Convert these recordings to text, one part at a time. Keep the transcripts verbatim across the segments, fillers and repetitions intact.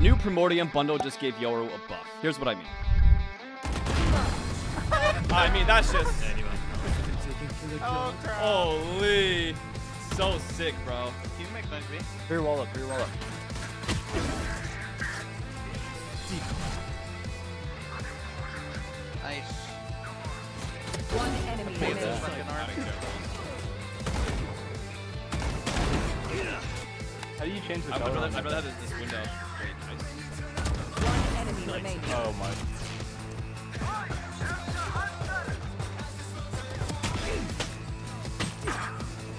The new Primordium Bundle just gave Yoru a buff. Here's what I mean. I mean, that's just... Anyway. Oh, crap. Holy. So sick, bro. Can you make fun of me? Rear wall up, rear wall up. Nice. One enemy. How do you change the I'd rather, I'd rather have this, this window. Great, nice. One enemy nice. Remaining. Oh my.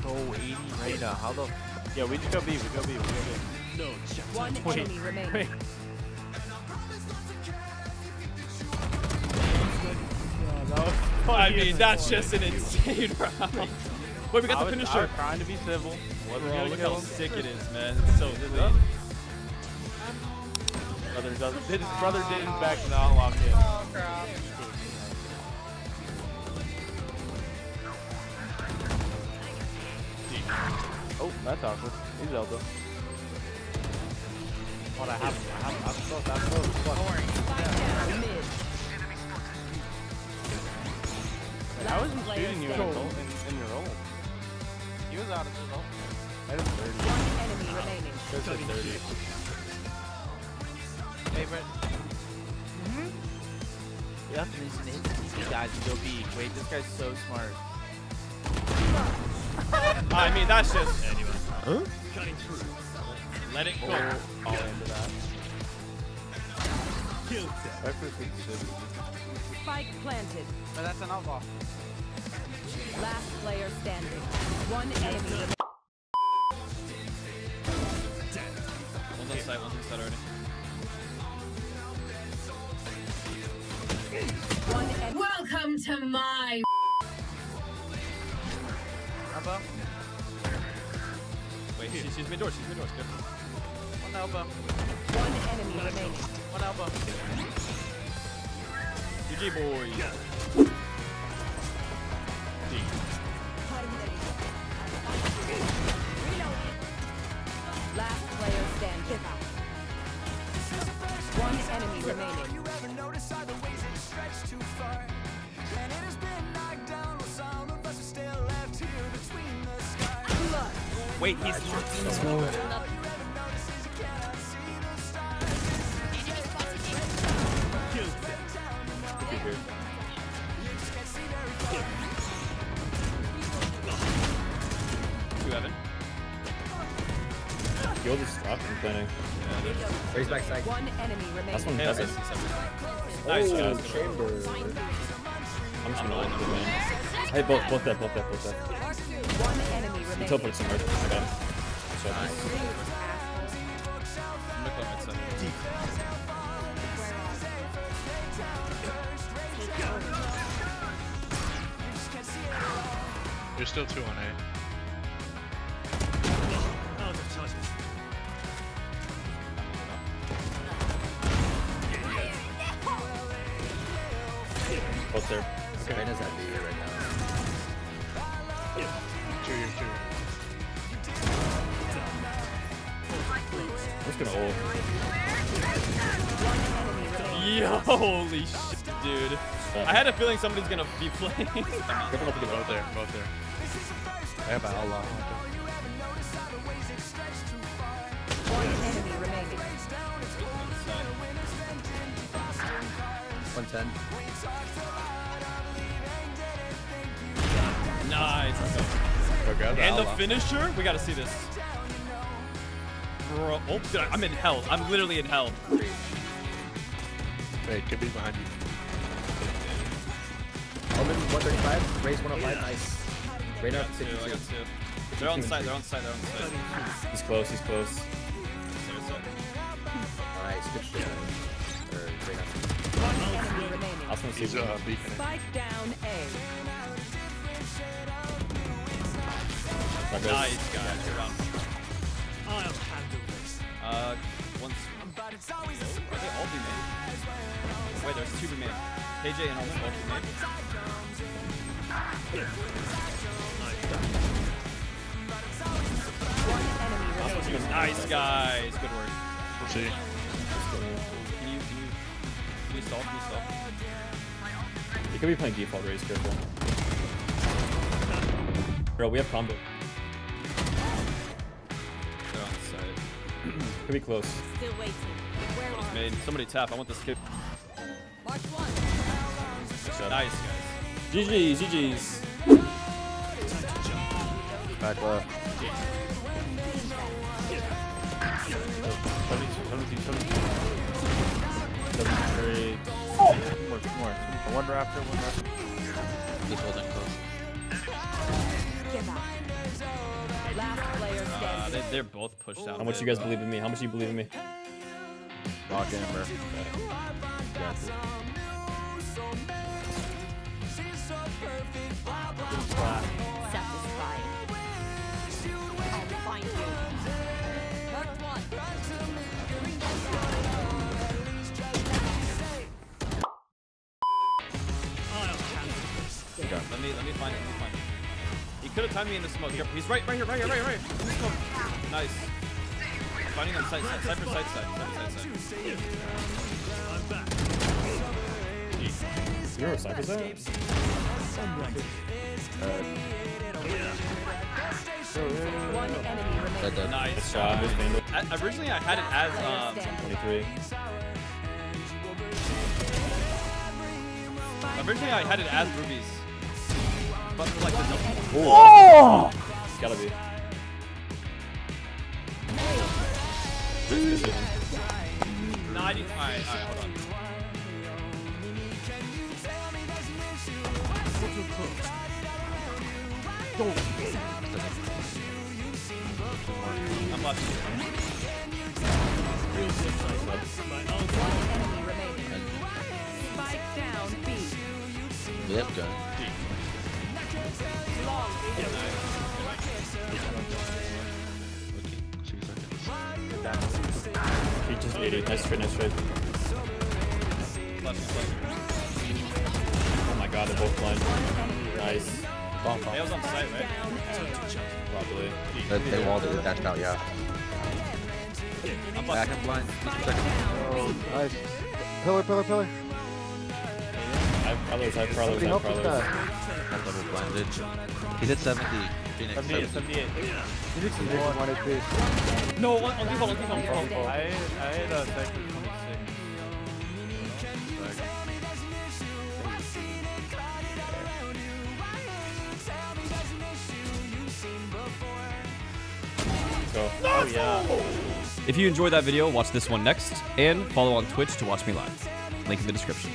Oh, eighty right now. How the? Yeah, we just go B. We go B. We go B. No. One wait, enemy remaining. Wait. Oh, I mean, that's just an insane round. Wait, we got the finisher. I was trying to be civil. Bro, look how sick it is, man. It's so clean. Brother doesn't. His brother did in fact not lock in. Oh crap! Oh, that's awkward. He's Zelda. What I have, I have, I'm close. I'm close. Fuck. I wasn't shooting you in, in, in your role. He was out of his role. I was thirty. One enemy remaining. There's like thirty. Hey, Brett. Mm-hmm. Yeah, the reason is he died to go B. Wait, this guy's so smart. I mean, that's just... Anyway. Huh? Cutting through. Let it go. Oh, I'll end it up. Kill that. I freaking should. Spike planted. But that's an outlaw. Last player standing. One enemy. One's on site, one's on site already. One enemy. Welcome to my. Elbow. Wait, she, she's mid door, she's mid door. Good. One elbow. One enemy remaining. One elbow. G G boy. Yeah. Last player standing. One enemy remaining. You ever notice how the ways it stretched too far? And it has been knocked down with some of us are still left here between the stars. Wait, he's locked. You'll just stop and planning. Yeah. Raise back side. One enemy remaining. That's one. Hey, that's nice. Nice. Oh, nice. Chamber. I'm just gonna ult the man. Hey, both, both that, both that, both that. One enemy remaining. You teleported somewhere. I got him. So nice. I'm gonna climb myself. Deep. There's still two on A. Both there. Okay. Reina's at B right now. Yeah. Two year, two year. I'm just gonna ult. Yo, holy shit, dude. Yeah. I had a feeling somebody's gonna be playing. Both there, both there. I have a lot. One enemy remaining. one ten. Nice. And the finisher? We gotta see this. Bro, oh, dude, I'm in hell. I'm literally in hell. Wait, could be behind you. Open one thirty-five. Raise one oh five. Nice. Right now, I got two. They're on site. They're on site. They're on site. He's close. He's close. Nice. Good shit. I was gonna see the beacon. Spike down A. Nice guys, you're on. I'll handle this. Uh, once. But it's always a surprise. Are they all remaining? Wait, there's two remaining. K J and almost all remaining. Nice. Nice guys, good work. We'll see. Can you, can you, can you stop, can you stop? You could be playing default raise, careful. Bro, we have combo. They're on site. Could be close. Still waiting. Where are made. Somebody tap, I want this kid. Watch one. Nice, guys. G G's, G G's. Back left. seventy-two, seventy-two, seventy-two. Oh. More, more. One raptor, one raptor. Just holding close. Get back. Last player uh, they, they're both pushed out. How much you guys believe in me? How much do you believe in me? Lock in, bro. Satisfied. Let me, let me find it, let me find it. He could have timed me in the smoke. Here, he's right, right here, right here, right here, right here. In the smoke. Nice. I'm finding him side, side, side for side, side, side, side, side. I'm back. You know what side was that? Uh, yeah. Nice shot. I, originally, I had it as, um... twenty-three. Originally, I had it as rubies. But for like the double. Oh! It's gotta be. ninety. Alright, alright, hold on. I'm lucky. Spike down, B. Yep, got it. He just ate it. Nice trade, nice trade. Oh my god, they're both blind. Nice. Bomb, bomb. They was on site, right? Probably. They, they walled it, they dashed out, yeah. I'm back, I'm blind. Oh, nice. Pillar, pillar, pillar. I probably, I probably, I probably. I'm double blinded. He's at seventy. Phoenix seventy-eight. Phoenix is one at this. No, on default, on default, on default. I had a attack with twenty-six. Go. Oh yeah. If you enjoyed that video, watch this one next, and follow on Twitch to watch me live. Link in the description.